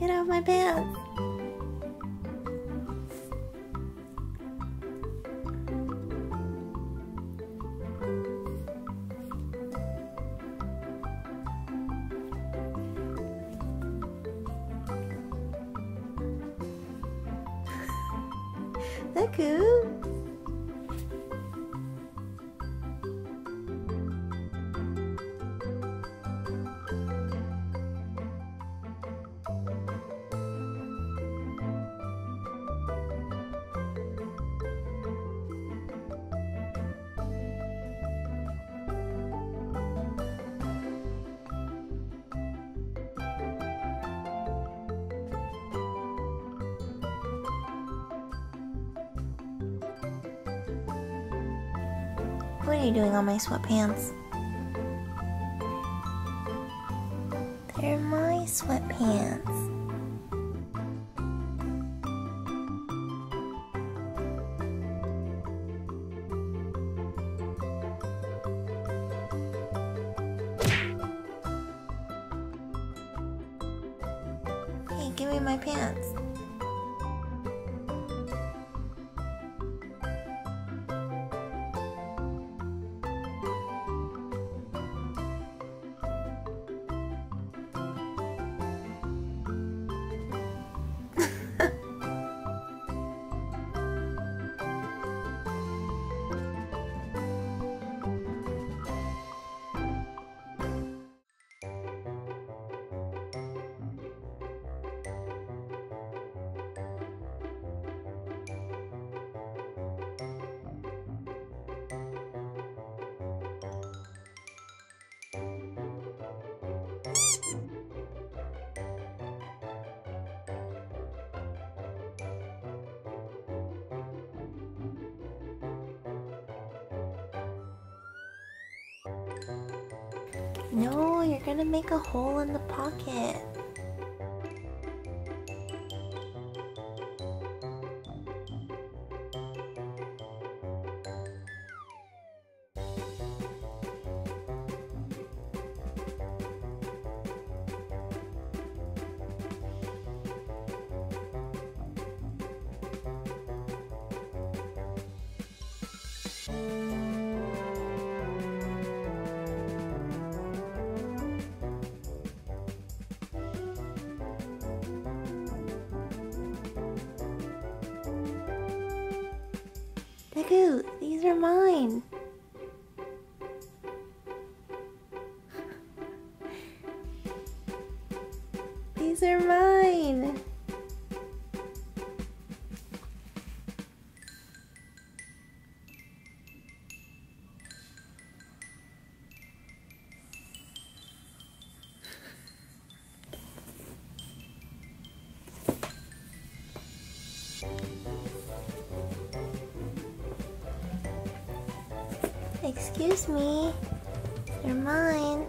Get out of my pants. That cool. What are you doing on my sweatpants? They're my sweatpants. Hey, give me my pants. No, you're gonna make a hole in the pocket. Look, these are mine. These are mine. Excuse me, they're mine.